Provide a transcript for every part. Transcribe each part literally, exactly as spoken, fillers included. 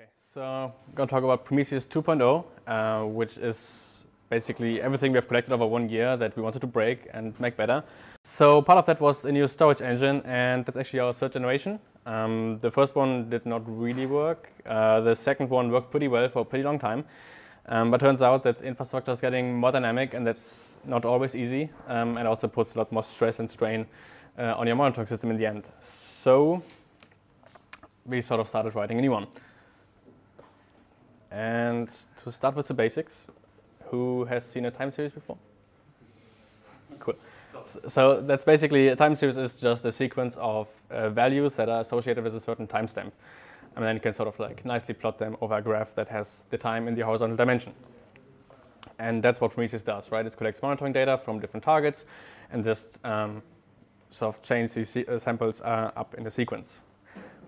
Okay, so I'm going to talk about Prometheus two point oh, uh, which is basically everything we have collected over one year that we wanted to break and make better. So part of that was a new storage engine, and that's actually our third generation. Um, the first one did not really work. Uh, the second one worked pretty well for a pretty long time. Um, but it turns out that infrastructure is getting more dynamic, and that's not always easy, um, and also puts a lot more stress and strain uh, on your monitoring system in the end. So we sort of started writing a new one. And to start with the basics, who has seen a time series before? Cool. So that's basically, a time series is just a sequence of uh, values that are associated with a certain timestamp. And then you can sort of like nicely plot them over a graph that has the time in the horizontal dimension. And that's what Prometheus does, right? It collects monitoring data from different targets and just um, sort of chains these samples uh, up in a sequence.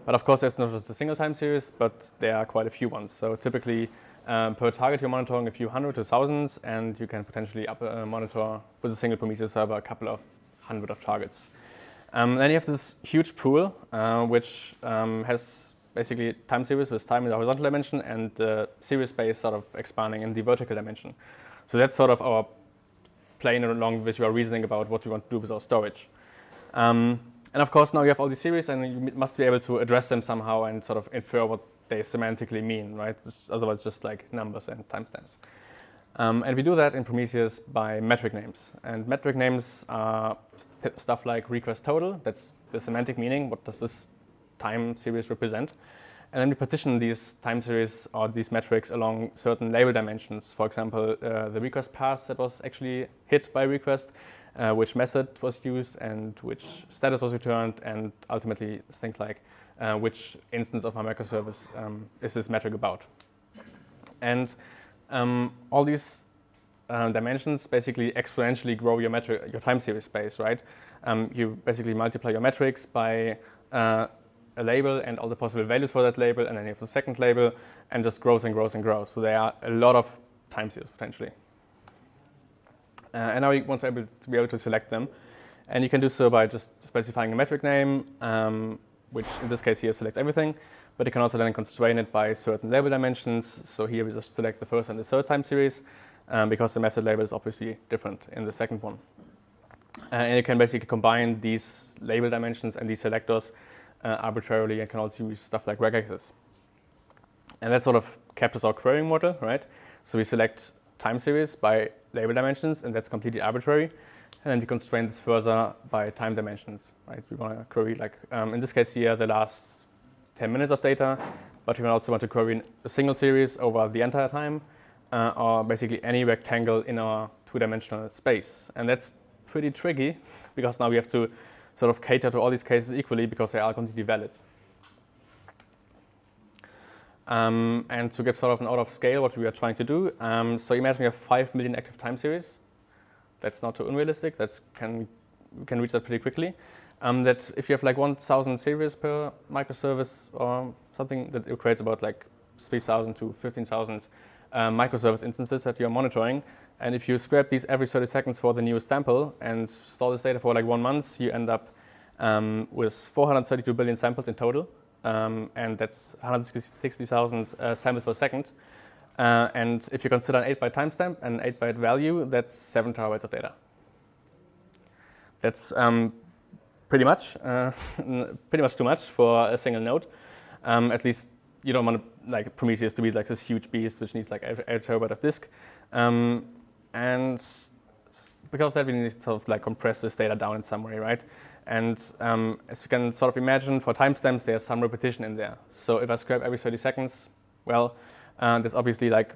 But of course, that's not just a single time series, but there are quite a few ones. So typically, um, per target, you're monitoring a few hundred to thousands, and you can potentially up, uh, monitor with a single Prometheus server a couple of hundred of targets. Um, then you have this huge pool, uh, which um, has basically time series with time in the horizontal dimension and the series space sort of expanding in the vertical dimension. So that's sort of our plane along which we are reasoning about what we want to do with our storage. Um, and of course, now you have all these series, and you must be able to address them somehow and sort of infer what they semantically mean, right? It's otherwise just like numbers and timestamps. Um, and we do that in Prometheus by metric names. And metric names are st stuff like request total. That's the semantic meaning. What does this time series represent? And then we partition these time series or these metrics along certain label dimensions. For example, uh, the request path that was actually hit by request, uh, which method was used, and which status was returned, and ultimately things like uh, which instance of our microservice um, is this metric about. And um, all these uh, dimensions basically exponentially grow your metric, your time series space, right? Um, you basically multiply your metrics by uh, a label and all the possible values for that label, and then you have the second label, and just grows and grows and grows. So there are a lot of time series potentially. Uh, and now you want to be, able to be able to select them. And you can do so by just specifying a metric name, um, which in this case here selects everything. But you can also then constrain it by certain label dimensions. So here we just select the first and the third time series, um, because the method label is obviously different in the second one. Uh, and you can basically combine these label dimensions and these selectors Uh, arbitrarily, and can also use stuff like regexes. And that sort of captures our querying model, right? So we select time series by label dimensions, and that's completely arbitrary. And then we constrain this further by time dimensions, right? We want to query, like um, in this case here, the last ten minutes of data, but we also want to query a single series over the entire time, uh, or basically any rectangle in our two-dimensional space. And that's pretty tricky, because now we have to sort of cater to all these cases equally, because they are completely valid. Um, and to give sort of an order of scale what we are trying to do, um, so imagine we have five million active time series. That's not too unrealistic. That's can, we can reach that pretty quickly. Um, that if you have like one thousand series per microservice or something, that it creates about like three thousand to fifteen thousand uh, microservice instances that you're monitoring. And if you scrap these every thirty seconds for the newest sample and store this data for like one month, you end up um, with four hundred thirty-two billion samples in total. Um, and that's one hundred sixty thousand uh, samples per second. Uh, and if you consider an eight byte timestamp and an eight byte value, that's seven terabytes of data. That's um, pretty much, uh, pretty much too much for a single node. Um, at least you don't want to, like Prometheus to be like this huge beast which needs like a, a terabyte of disk. Um, And because of that, we need to sort of like compress this data down in some way, right? And um, as you can sort of imagine, for timestamps, there's some repetition in there. So if I scrap every thirty seconds, well, uh, there's obviously like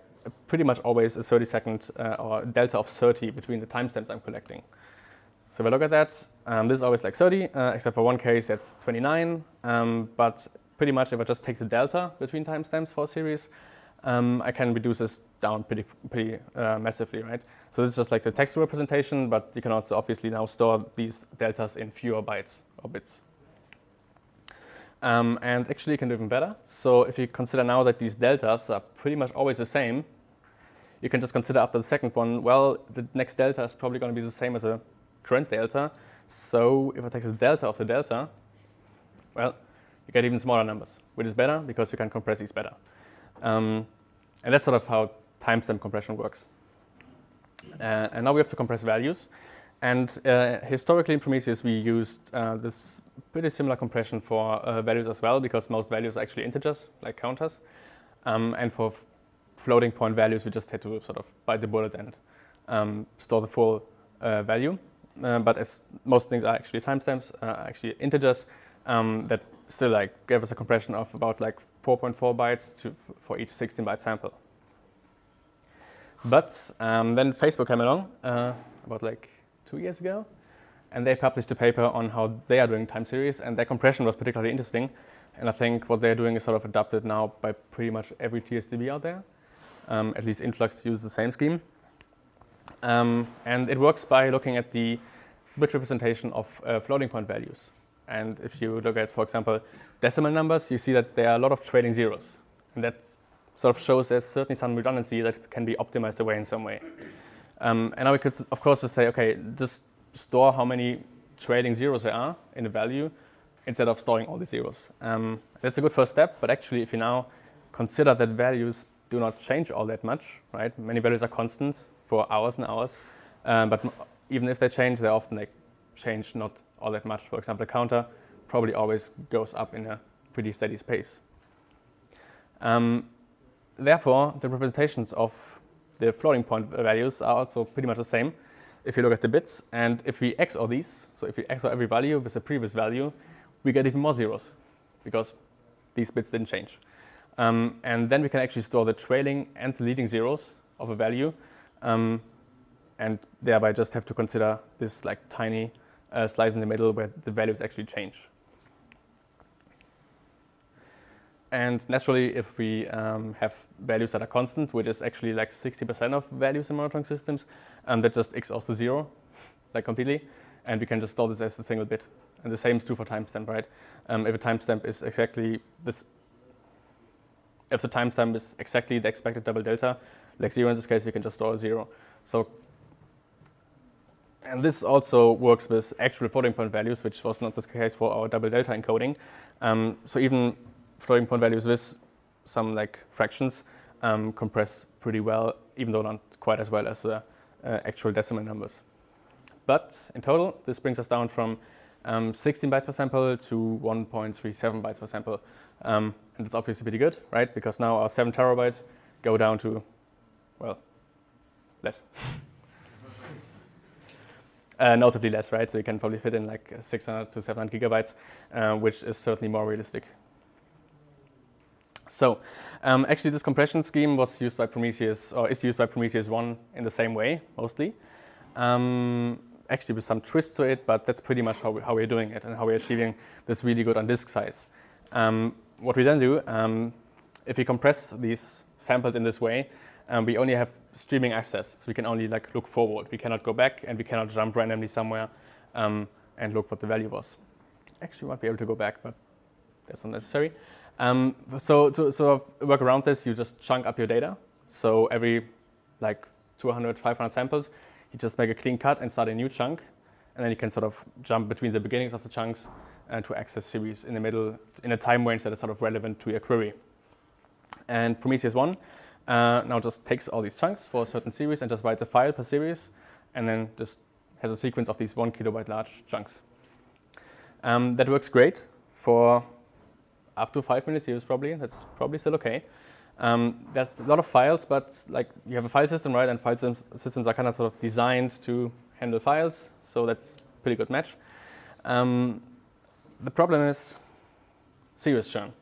pretty much always a thirty second uh, or delta of thirty between the timestamps I'm collecting. So if I look at that, um, this is always like thirty, uh, except for one case, that's twenty-nine. Um, but pretty much if I just take the delta between timestamps for a series, Um, I can reduce this down pretty, pretty uh, massively, right? So this is just like the textual representation, but you can also obviously now store these deltas in fewer bytes or bits. Um, and actually, you can do even better. So if you consider now that these deltas are pretty much always the same, you can just consider after the second one, well, the next delta is probably going to be the same as the current delta. So if I take the delta of the delta, well, you get even smaller numbers, which is better because you can compress these better. Um, and that's sort of how timestamp compression works. Uh, and now we have to compress values. And uh, historically in Prometheus, we used uh, this pretty similar compression for uh, values as well, because most values are actually integers, like counters. Um, and for floating point values, we just had to sort of bite the bullet and um, store the full uh, value. Uh, but as most things are actually timestamps, uh, actually integers, um, that still like gave us a compression of about like four point four bytes to, for each sixteen byte sample. But um, then Facebook came along uh, about like two years ago, and they published a paper on how they are doing time series, and their compression was particularly interesting. And I think what they're doing is sort of adopted now by pretty much every T S D B out there. Um, at least Influx uses the same scheme. Um, and it works by looking at the bit representation of uh, floating point values. And if you look at, for example, decimal numbers, you see that there are a lot of trailing zeros. And that sort of shows there's certainly some redundancy that can be optimized away in some way. Um, and now we could, of course, just say, OK, just store how many trailing zeros there are in a value instead of storing all the zeros. Um, that's a good first step. But actually, if you now consider that values do not change all that much, right? Many values are constant for hours and hours. Um, but even if they change, they often like, change not all that much. For example, a counter probably always goes up in a pretty steady space. Um, therefore, the representations of the floating point values are also pretty much the same if you look at the bits. And if we X O R these, so if we X O R every value with the previous value, we get even more zeros because these bits didn't change. Um, and then we can actually store the trailing and the leading zeros of a value, um, and thereby just have to consider this like tiny uh, slice in the middle where the values actually change. And naturally, if we um, have values that are constant, which is actually like sixty percent of values in monitoring systems, um, that just X O Rs to zero, like completely, and we can just store this as a single bit. And the same is true for timestamp, right? Um, if a timestamp is exactly this. If the timestamp is exactly the expected double delta, like zero in this case, you can just store a zero. So, and this also works with actual floating point values, which was not the case for our double delta encoding. Um, so even floating point values with some like fractions um, compress pretty well, even though not quite as well as the uh, actual decimal numbers. But in total, this brings us down from um, sixteen bytes per sample to one point three seven bytes per sample. Um, and that's obviously pretty good, right? Because now our seven terabyte go down to, well, less. uh, notably less, right? So you can probably fit in like six hundred to seven hundred gigabytes, uh, which is certainly more realistic. So um, actually, this compression scheme was used by Prometheus, or is used by Prometheus one in the same way, mostly. Um, actually, with some twists to it, but that's pretty much how, we, how we're doing it and how we're achieving this really good on disk size. Um, what we then do, um, if we compress these samples in this way, um, we only have streaming access. So we can only like look forward. We cannot go back, and we cannot jump randomly somewhere um, and look what the value was. Actually, we might be able to go back, but that's not necessary. Um, so to sort of work around this, you just chunk up your data. So every like two hundred, five hundred samples, you just make a clean cut and start a new chunk. And then you can sort of jump between the beginnings of the chunks and to access series in the middle in a time range that is sort of relevant to your query. And Prometheus one uh, now just takes all these chunks for a certain series and just writes a file per series, and then just has a sequence of these one kilobyte large chunks. Um, that works great for up to five minutes use probably. That's probably still okay. Um, that's a lot of files, but like you have a file system, right? And file systems are kind of sort of designed to handle files, so that's a pretty good match. Um, The problem is series churn.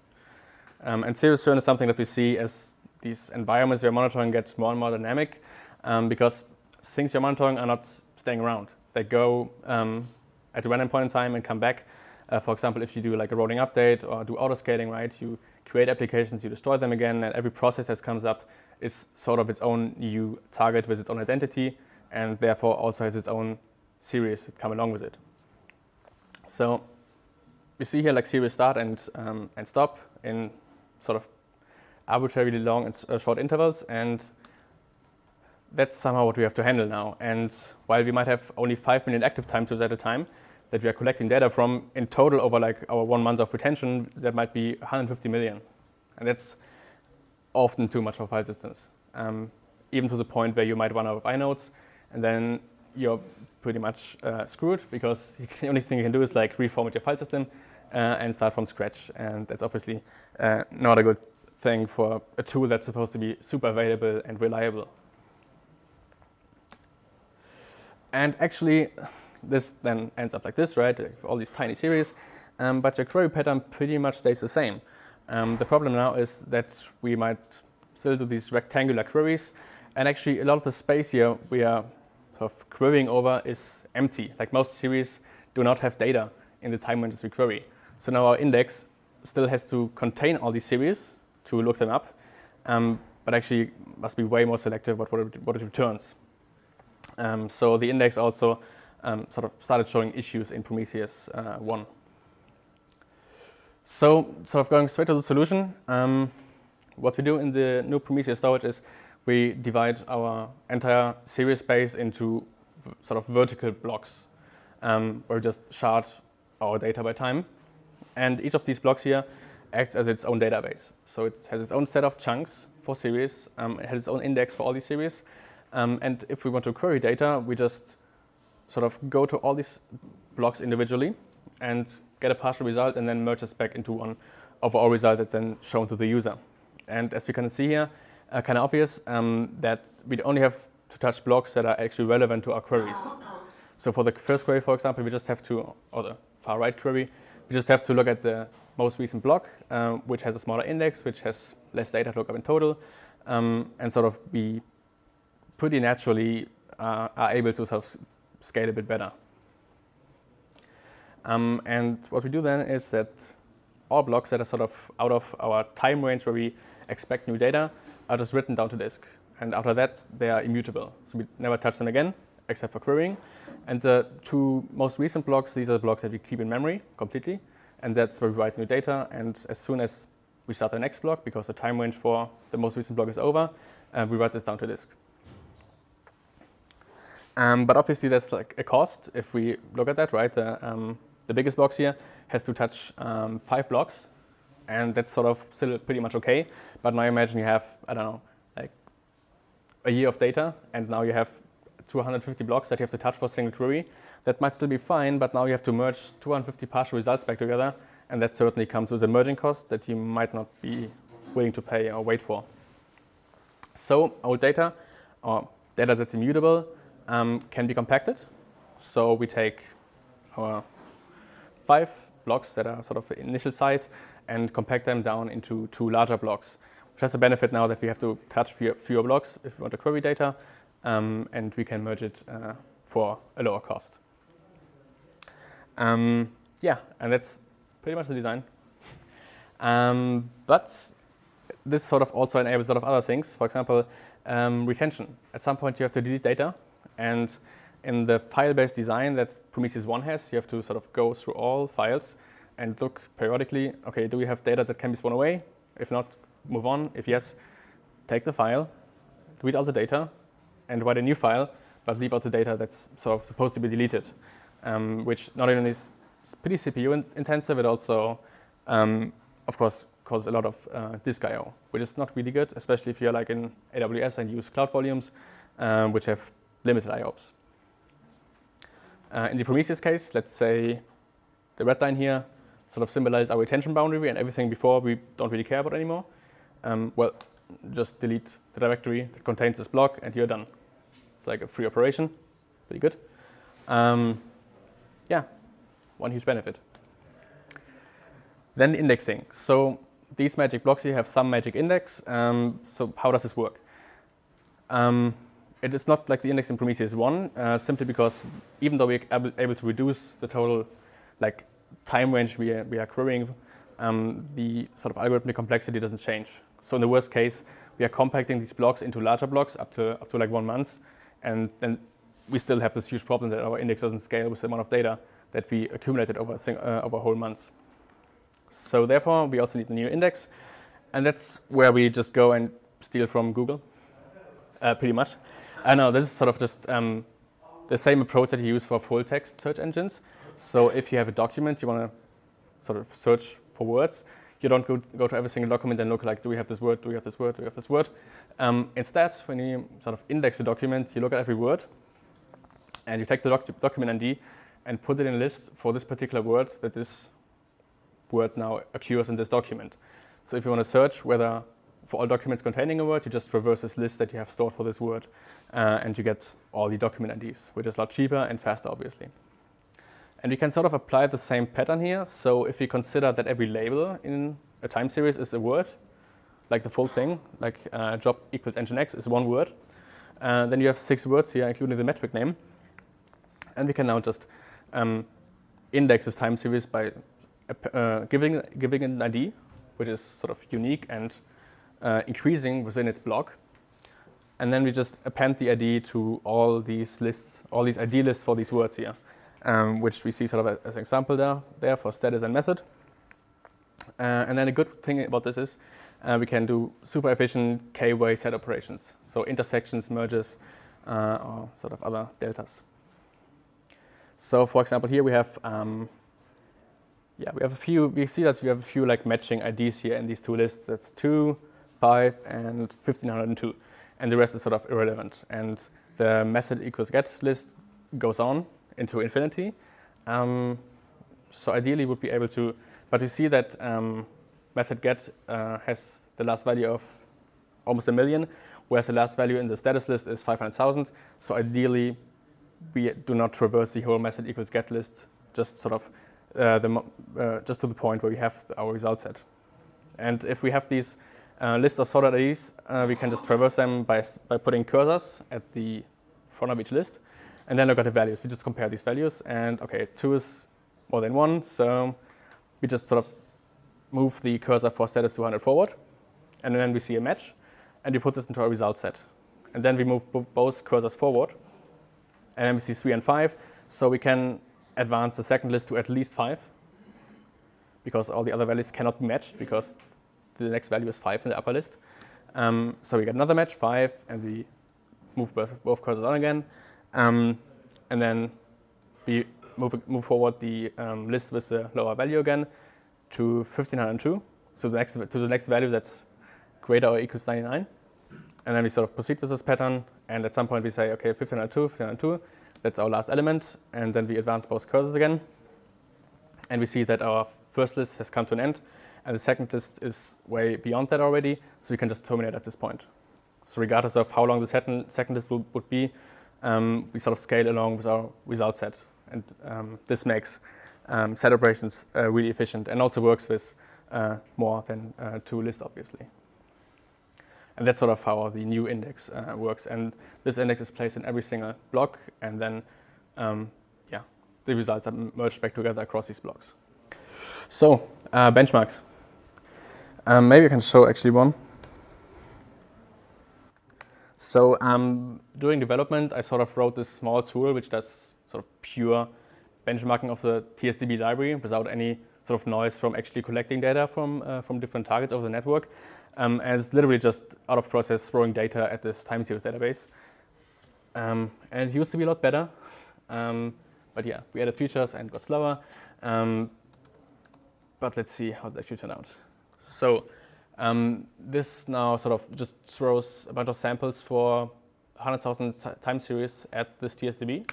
Um, and series churn is something that we see as these environments we're monitoring get more and more dynamic, um, because things you're monitoring are not staying around. They go um, at a random point in time and come back. Uh, for example, if you do like a rolling update or do auto-scaling, right, you create applications, you destroy them again, and every process that comes up is sort of its own new target with its own identity, and therefore also has its own series that come along with it. So we see here like series start and, um, and stop in sort of arbitrarily long and uh, short intervals, and that's somehow what we have to handle now. And while we might have only five million active time tubes at a time that we are collecting data from, in total over like our one month of retention, that might be one hundred fifty million. And that's often too much for file systems, um, even to the point where you might run out of inodes, and then you're pretty much uh, screwed, because the only thing you can do is like reformat your file system uh, and start from scratch, and that's obviously uh, not a good thing for a tool that's supposed to be super available and reliable. And actually, this then ends up like this, right? All these tiny series, um, but your query pattern pretty much stays the same. Um, the problem now is that we might still do these rectangular queries, and actually a lot of the space here we are sort of querying over is empty. Like, most series do not have data in the time when we query. So now our index still has to contain all these series to look them up, um, but actually must be way more selective about what it, what it returns. Um, so the index also um, sort of started showing issues in Prometheus uh, one. So, sort of going straight to the solution, um, what we do in the new Prometheus storage is we divide our entire series space into sort of vertical blocks, um, where we just shard our data by time. And each of these blocks here acts as its own database. So it has its own set of chunks for series, um, it has its own index for all these series. Um, and if we want to query data, we just sort of go to all these blocks individually and get a partial result, and then merge this back into one overall result that's then shown to the user. And as we can see here, uh, kind of obvious, um, that we only have to touch blocks that are actually relevant to our queries. So for the first query, for example, we just have to, or the far right query, we just have to look at the most recent block, um, which has a smaller index, which has less data to look up in total, um, and sort of be pretty naturally uh, are able to sort of scale a bit better. Um, and what we do then is that all blocks that are sort of out of our time range where we expect new data are just written down to disk. And after that, they are immutable. So we never touch them again, except for querying. And the two most recent blocks, these are the blocks that we keep in memory completely. And that's where we write new data. And as soon as we start the next block, because the time range for the most recent block is over, uh, we write this down to disk. Um, but obviously, there's like a cost if we look at that, right? The, um, the biggest box here has to touch um, five blocks, and that's sort of still pretty much okay. But now imagine you have, I don't know, like a year of data, and now you have two hundred fifty blocks that you have to touch for a single query. That might still be fine, but now you have to merge two hundred fifty partial results back together, and that certainly comes with a merging cost that you might not be willing to pay or wait for. So old data, or data that's immutable, Um, can be compacted. So we take our five blocks that are sort of initial size and compact them down into two larger blocks, which has the benefit now that we have to touch fewer, fewer blocks if we want to query data, um, and we can merge it uh, for a lower cost. Um, yeah, and that's pretty much the design. Um, but this sort of also enables a lot of other things. For example, um, retention. At some point, you have to delete data. And in the file-based design that Prometheus one has, you have to sort of go through all files and look periodically, okay, do we have data that can be spun away? If not, move on. If yes, take the file, delete all the data, and write a new file, but leave out the data that's sort of supposed to be deleted, um, which not only is pretty C P U-intensive, it also, um, of course, causes a lot of uh, disk I O, which is not really good, especially if you're like in A W S and use Cloud Volumes, um, which have limited I O P S. Uh, in the Prometheus case, let's say the red line here sort of symbolizes our retention boundary, and everything before we don't really care about anymore. Um, well, just delete the directory that contains this block, and you're done. It's like a free operation. Pretty good. Um, yeah, one huge benefit. Then indexing. So these magic blocks here have some magic index. Um, so how does this work? Um, It is not like the index in Prometheus one, uh, simply because even though we are able to reduce the total like time range we are, we are querying, um, the sort of algorithmic complexity doesn't change. So in the worst case, we are compacting these blocks into larger blocks up to up to like one month, and then we still have this huge problem that our index doesn't scale with the amount of data that we accumulated over uh, over whole months. So therefore, we also need a new index, and that's where we just go and steal from Google, uh, pretty much. I know this is sort of just um, the same approach that you use for full text search engines. So if you have a document, you want to sort of search for words, you don't go, go to every single document and look like, do we have this word, do we have this word, do we have this word? Um, instead, when you sort of index the document, you look at every word, and you take the doc document I D and put it in a list for this particular word that this word now occurs in this document. So if you want to search whether for all documents containing a word, you just reverse this list that you have stored for this word, uh, and you get all the document I Ds, which is a lot cheaper and faster, obviously. And we can sort of apply the same pattern here. So if we consider that every label in a time series is a word, like the full thing, like uh, job equals engine X is one word, uh, then you have six words here, including the metric name. And we can now just um, index this time series by uh, giving, giving it an I D, which is sort of unique and uh, increasing within its block. And then we just append the I D to all these lists, all these I D lists for these words here. Um, which we see sort of as an example there, there for status and method. Uh, and then a good thing about this is uh, we can do super efficient K-way set operations, so intersections, merges, uh, or sort of other deltas. So for example, here we have, um, yeah, we have a few. We see that we have a few like matching I Ds here in these two lists. That's two, five, and fifteen oh two, and the rest is sort of irrelevant. And the method equals get list goes on into infinity. Um, so ideally we'd be able to, but we see that um, method get uh, has the last value of almost a million, whereas the last value in the status list is five hundred thousand. So ideally we do not traverse the whole method equals get list, just sort of uh, the, uh, just to the point where we have our result set. And if we have these uh, lists of sorted I Ds, uh, we can just traverse them by, by putting cursors at the front of each list. And then look at the values. We just compare these values, and okay, two is more than one, so we just sort of move the cursor for status to one hundred forward, and then we see a match, and we put this into our result set. And then we move both cursors forward, and then we see three and five, so we can advance the second list to at least five, because all the other values cannot be matched, because the next value is five in the upper list. Um, so we get another match, five, and we move both, both cursors on again. Um, and then we move, move forward the um, list with the lower value again to fifteen oh two, so the next, to the next value that's greater or equals ninety-nine. And then we sort of proceed with this pattern, and at some point we say, okay, fifteen oh two, fifteen oh two, that's our last element, and then we advance both cursors again. And we see that our first list has come to an end, and the second list is way beyond that already, so we can just terminate at this point. So regardless of how long the second, second list will, would be, Um, we sort of scale along with our result set, and um, this makes um, set operations uh, really efficient, and also works with uh, more than uh, two lists, obviously. And that's sort of how the new index uh, works. And this index is placed in every single block, and then um, yeah, the results are merged back together across these blocks. So uh, benchmarks. Um, maybe I can show actually one. So um, during development, I sort of wrote this small tool which does sort of pure benchmarking of the T S D B library without any sort of noise from actually collecting data from, uh, from different targets of the network. Um, and it's literally just out of process throwing data at this time series database. Um, and it used to be a lot better. Um, but yeah, we added features and got slower. Um, but let's see how that actually turned out. So. Um, this now sort of just throws a bunch of samples for one hundred thousand time series at this T S D B,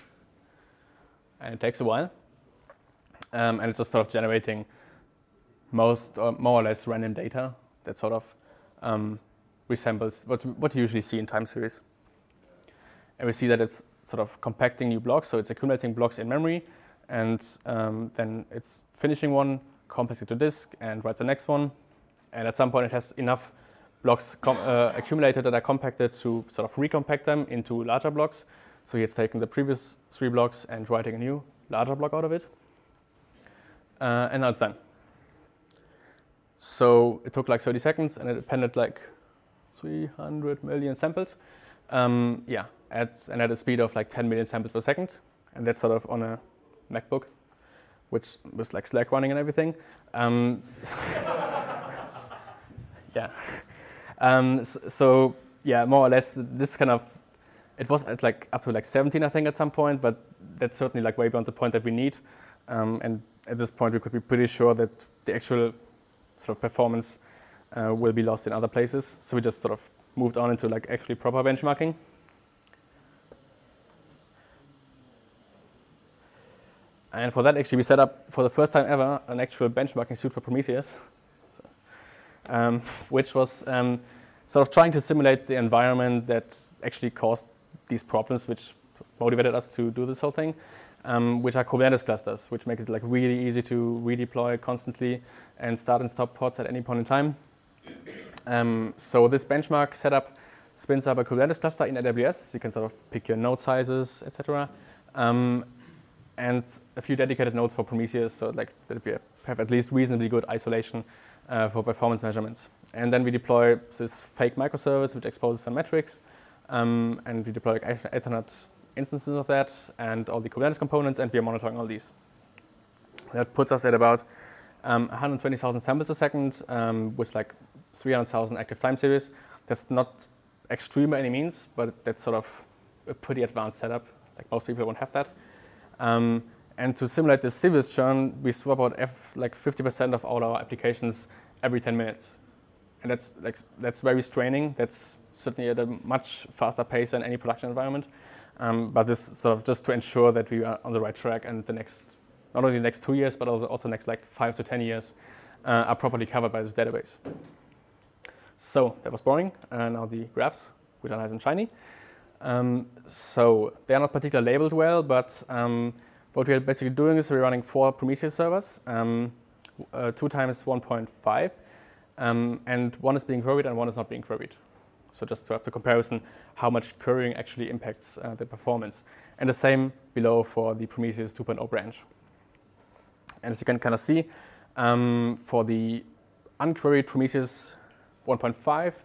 and it takes a while, um, and it's just sort of generating most or more or less random data that sort of um, resembles what, what you usually see in time series. And we see that it's sort of compacting new blocks, so it's accumulating blocks in memory, and um, then it's finishing one, compacts it to disk, and writes the next one. And at some point it has enough blocks com uh, accumulated that are compacted to sort of recompact them into larger blocks. So it's taking the previous three blocks and writing a new larger block out of it. Uh, and now it's done. So it took like thirty seconds, and it appended like three hundred million samples. Um, yeah, at, and at a speed of like ten million samples per second. And that's sort of on a MacBook, which was like Slack running and everything. Um, Yeah, um, so, so yeah, more or less this kind of, it was at like up to like seventeen, I think, at some point, but that's certainly like way beyond the point that we need. Um, and at this point, we could be pretty sure that the actual sort of performance uh, will be lost in other places. So we just sort of moved on into like actually proper benchmarking. And for that, actually, we set up, for the first time ever, an actual benchmarking suite for Prometheus, so, um, which was um, sort of trying to simulate the environment that actually caused these problems, which motivated us to do this whole thing, um, which are Kubernetes clusters, which make it like really easy to redeploy constantly and start and stop pods at any point in time. Um, so this benchmark setup spins up a Kubernetes cluster in A W S. You can sort of pick your node sizes, et cetera. And a few dedicated nodes for Prometheus, so like that we have at least reasonably good isolation uh, for performance measurements. And then we deploy this fake microservice, which exposes some metrics, um, and we deploy like alternate instances of that and all the Kubernetes components, and we are monitoring all these. That puts us at about um, one hundred twenty thousand samples a second um, with like three hundred thousand active time series. That's not extreme by any means, but that's sort of a pretty advanced setup. Like most people won't have that. Um, and to simulate this serious churn, we swap out F, like fifty percent of all our applications every ten minutes. And that's, like, that's very straining. That's certainly at a much faster pace than any production environment. Um, but this sort of just to ensure that we are on the right track and the next, not only the next two years, but also, also next like five to ten years uh, are properly covered by this database. So that was boring. Uh, now the graphs, which are nice and shiny. Um, so they are not particularly labeled well, but um, what we are basically doing is we're running four Prometheus servers, um, uh, two times one point five, um, and one is being queried and one is not being queried. So just to have the comparison, how much querying actually impacts uh, the performance. And the same below for the Prometheus two point oh branch. And as you can kind of see, um, for the unqueried Prometheus one point five,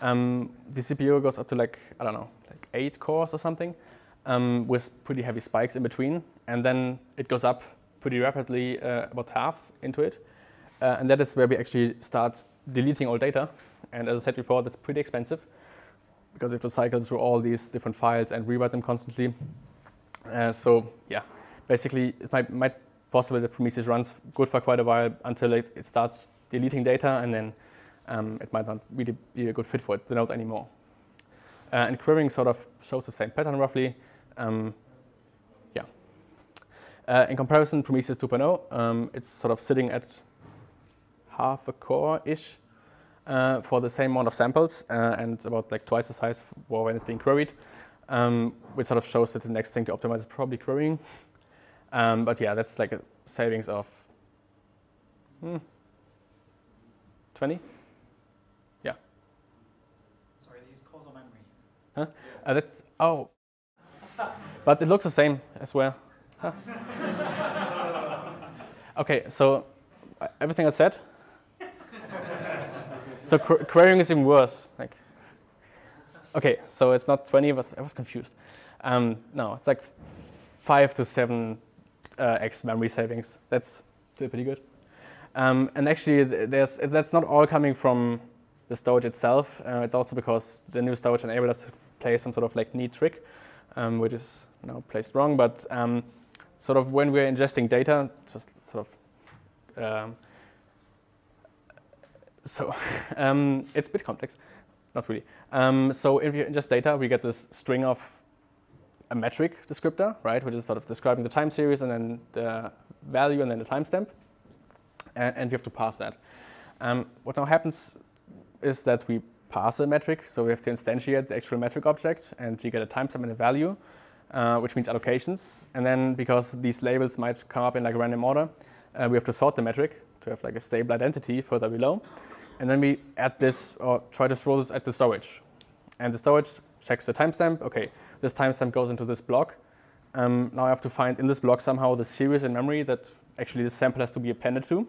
um, the C P U goes up to like, I don't know, like eight cores or something, um, with pretty heavy spikes in between. And then it goes up pretty rapidly, uh, about half into it. Uh, and that is where we actually start deleting all data. And as I said before, that's pretty expensive because you have to cycle through all these different files and rewrite them constantly. Uh, so yeah, basically it might, might possibly that Prometheus runs good for quite a while until it, it starts deleting data, and then um, it might not really be a good fit for it, the node anymore. Uh, and querying sort of shows the same pattern roughly. Um, yeah. Uh, in comparison, Prometheus two point oh, um, it's sort of sitting at half a core-ish uh, for the same amount of samples uh, and about like twice the size for when it's being queried, um, which sort of shows that the next thing to optimize is probably querying. Um, but yeah, that's like a savings of hmm, twenty. Yeah. Sorry, these calls on memory. Huh? Uh, that's oh, but it looks the same as well. Huh? Okay, so everything I said. So qu querying is even worse. Like, okay, so it's not twenty. I was, I was confused. Um, no, it's like five to seven uh, x memory savings. That's still pretty good. Um, and actually, there's that's not all coming from the storage itself. Uh, it's also because the new storage enabled us to play some sort of like neat trick, um, which is now placed wrong. But um, sort of when we're ingesting data, just sort of. Um, so um, it's a bit complex, not really. Um, so if you ingest data, we get this string of a metric descriptor, right, which is sort of describing the time series and then the value and then the timestamp, and, and we have to parse that. Um, what now happens is that we parse a metric, so we have to instantiate the actual metric object, and we get a timestamp and a value, uh, which means allocations. And then because these labels might come up in like random order, Uh, we have to sort the metric to have like a stable identity further below. And then we add this or try to throw this at the storage. And the storage checks the timestamp. OK, this timestamp goes into this block. Um, now I have to find in this block somehow the series in memory that actually this sample has to be appended to.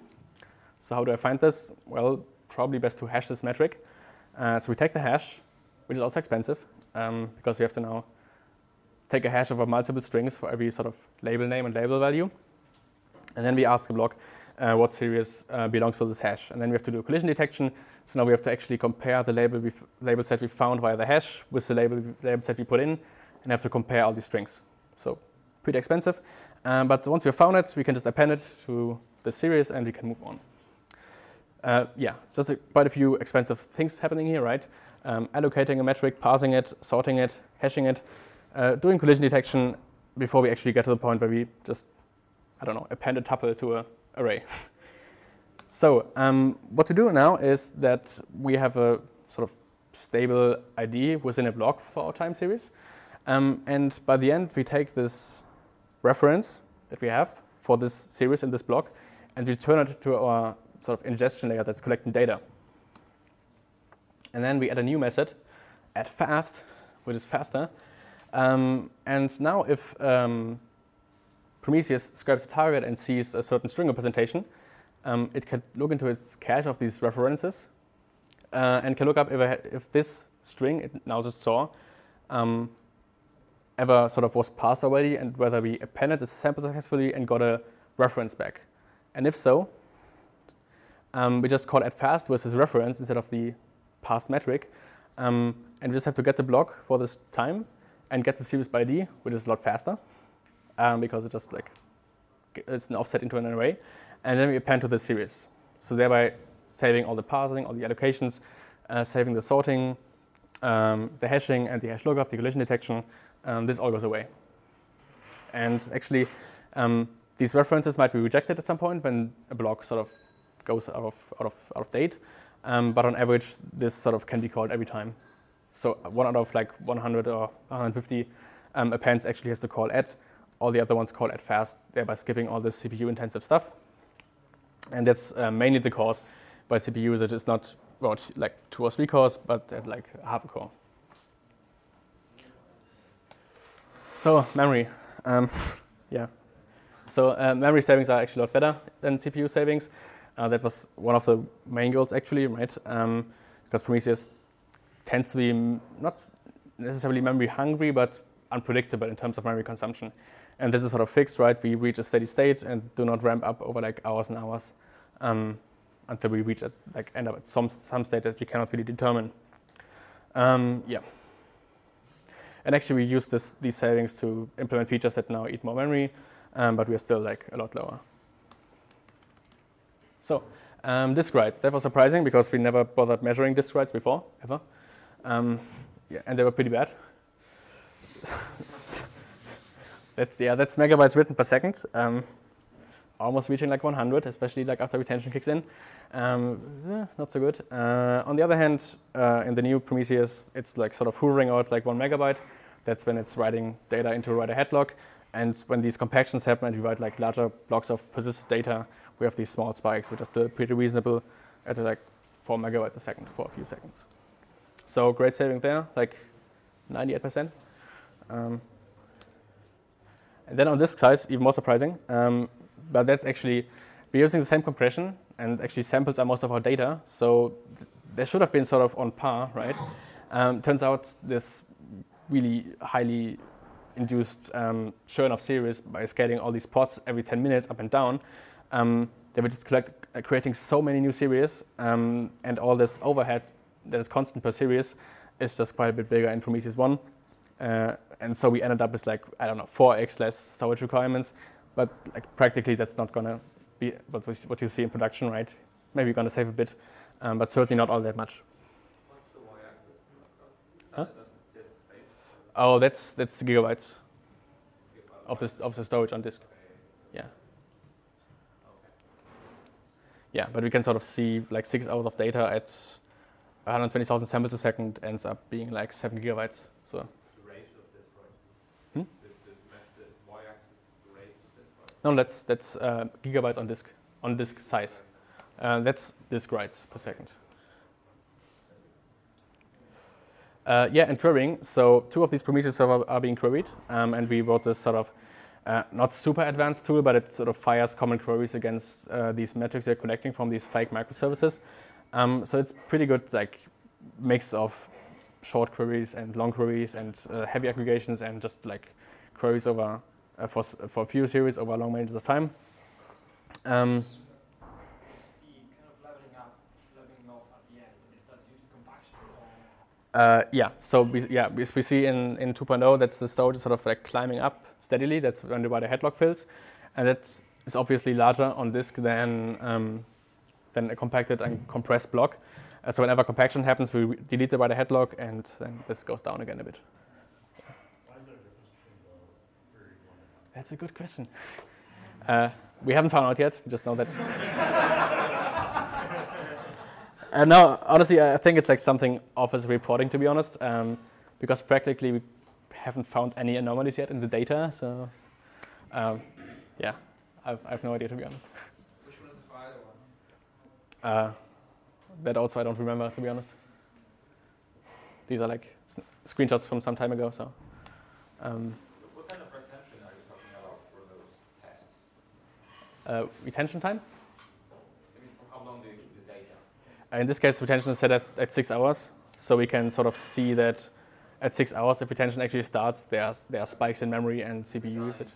So how do I find this? Well, probably best to hash this metric. Uh, so we take the hash, which is also expensive, um, because we have to now take a hash over multiple strings for every sort of label name and label value. And then we ask the block uh, what series uh, belongs to this hash. And then we have to do collision detection. So now we have to actually compare the label we've, label set we found via the hash with the label, label set we put in, and have to compare all these strings. So pretty expensive. Um, but once we've found it, we can just append it to the series, and we can move on. Uh, yeah, just a, quite a few expensive things happening here, right? Um, allocating a metric, parsing it, sorting it, hashing it, uh, doing collision detection before we actually get to the point where we just, I don't know, append a tuple to an array. So um, what to do now is that we have a sort of stable I D within a block for our time series. Um, and by the end, we take this reference that we have for this series in this block, and we turn it to our sort of ingestion layer that's collecting data. And then we add a new method, add fast, which is faster. Um, and now if um, Prometheus scrapes a target and sees a certain string representation, um, it can look into its cache of these references uh, and can look up if, I, if this string it now just saw um, ever sort of was parsed already, and whether we appended the sample successfully and got a reference back. And if so, um, we just call add fast with this reference instead of the parsed metric. Um, and we just have to get the block for this time and get the series by I D, which is a lot faster um, because it just like it's an offset into an array. And then we append to the series. So thereby saving all the parsing, all the allocations, uh, saving the sorting, um, the hashing, and the hash lookup, the collision detection. Um, this all goes away. And actually, um, these references might be rejected at some point when a block sort of goes out of, out of, out of date. Um, but on average, this sort of can be called every time. So one out of like one hundred or one hundred fifty um, appends actually has to call add. All the other ones call add fast, thereby skipping all this C P U-intensive stuff. And that's uh, mainly the cause by C P U usage. It's not about like two or three cores, but at like half a core. So memory, um, yeah. So uh, memory savings are actually a lot better than C P U savings. Uh, that was one of the main goals actually, right? Um, because Prometheus tends to be not necessarily memory hungry, but unpredictable in terms of memory consumption. And this is sort of fixed, right? We reach a steady state and do not ramp up over like hours and hours um, until we reach at, like end up at some some state that we cannot really determine. Um, yeah. And actually, we use this, these savings to implement features that now eat more memory, um, but we are still like a lot lower. So um, disk writes, that was surprising because we never bothered measuring disk writes before, ever. Um, yeah, and they were pretty bad. that's yeah, that's megabytes written per second. Um, almost reaching like one hundred, especially like after retention kicks in. Um, yeah, not so good. Uh, on the other hand, uh, in the new Prometheus, it's like sort of hoovering out like one megabyte. That's when it's writing data into a writer head lock. And when these compactions happen and we write like larger blocks of persisted data, we have these small spikes, which are still pretty reasonable at like four megabytes a second for a few seconds. So great saving there, like ninety-eight percent. Um, and then on disk size, even more surprising. Um, But that's actually, we're using the same compression, and actually samples are most of our data, so th they should have been sort of on par, right? Um, turns out this really highly induced um, churn of series by scaling all these pods every ten minutes up and down, um, they were just collect, uh, creating so many new series, um, and all this overhead that is constant per series is just quite a bit bigger in Prometheus one. Uh, and so we ended up with like, I don't know, four X less storage requirements. But like, practically, that's not going to be what you see in production, right? Maybe you're going to save a bit, um, but certainly not all that much. What's the y-axis? Huh? Oh, that's that's the gigabytes of the of the storage on disk. Yeah. Yeah, but we can sort of see like six hours of data at one hundred twenty thousand samples a second ends up being like seven gigabytes. So. No, that's, that's uh, gigabytes on disk, on disk size. Uh, that's disk writes per second. Uh, yeah, and querying. So two of these Prometheus servers are being queried, um, and we wrote this sort of uh, not super advanced tool, but it sort of fires common queries against uh, these metrics they're collecting from these fake microservices. Um, so it's pretty good, like mix of short queries and long queries and uh, heavy aggregations and just like queries over. Uh, for, for a few series over long ranges of time. Um, Speed kind of leveling up, leveling off at the end. Is that due to compaction? Uh, yeah, so we, yeah, we, we see in, in two point oh, that's the storage sort of like climbing up steadily. That's when the writer headlock fills. And that is obviously larger on disk than um, then a compacted and compressed block. Uh, so whenever compaction happens, we delete it by the head lock, and then this goes down again a bit. Why is there a difference between the period one and two? That's a good question. Uh, we haven't found out yet. We just know that. uh, no, honestly, I think it's like something Office reporting, to be honest, um, because practically we haven't found any anomalies yet in the data. So, um, yeah, I've, I've no idea, to be honest. Which one is the fire one? Uh, that also I don't remember, to be honest. These are like screenshots from some time ago. So. Um, what kind of retention are you talking about for those tests? Uh, retention time? I mean, for how long do you keep the data? Uh, in this case, retention is set as, at six hours. So we can sort of see that at six hours, if retention actually starts, there are, there are spikes in memory and C P U usage.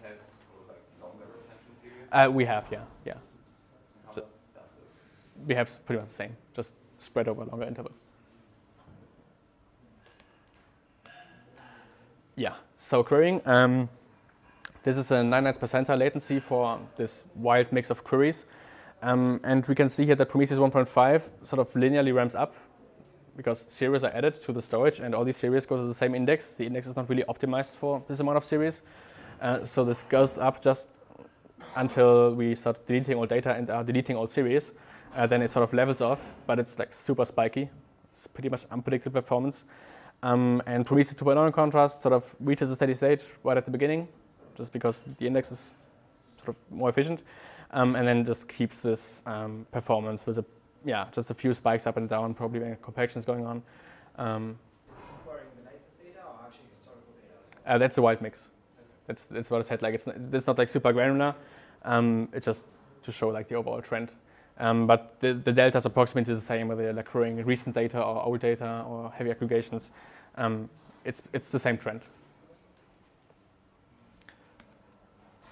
Uh, we have, yeah, yeah. So we have pretty much the same, just spread over a longer interval. Yeah, so querying. Um, this is a ninety-ninth percentile latency for this wild mix of queries. Um, and we can see here that Prometheus one point five sort of linearly ramps up because series are added to the storage, and all these series go to the same index. The index is not really optimized for this amount of series. Uh, so this goes up just until we start deleting all data and are deleting all series, uh, then it sort of levels off, but it's like super spiky. It's pretty much unpredictable performance. Um, and Prometheus two point oh, in contrast, sort of reaches a steady state right at the beginning, just because the index is sort of more efficient, um, and then just keeps this um, performance with a, yeah, just a few spikes up and down, probably when compaction is going on. Um, is this querying the latest data or actually historical data? Uh, that's a wild mix. Okay. That's that's what I said. Like it's not, it's not like super granular. Um, it's just to show like the overall trend, um, but the, the delta is approximately the same whether you're like querying recent data or old data or heavy aggregations. Um, it's it's the same trend.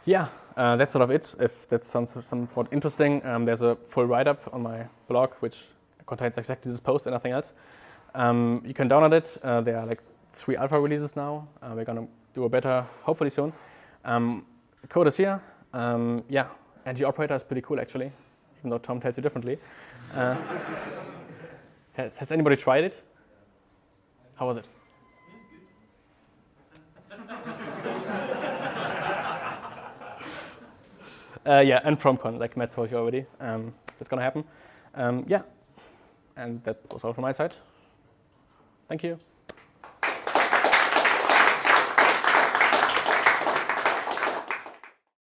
Yeah, uh, that's sort of it. If that sounds somewhat interesting, um, there's a full write-up on my blog which contains exactly this post and nothing else. Um, you can download it. Uh, there are like three alpha releases now. Uh, we're gonna do a better hopefully soon. Um, the code is here. Um, yeah, and the operator is pretty cool actually, even though Tom tells you differently. Uh, has, has anybody tried it? How was it? uh, yeah, and PromCon, like Matt told you already, um, that's gonna happen. Um, yeah, and that was all from my side. Thank you.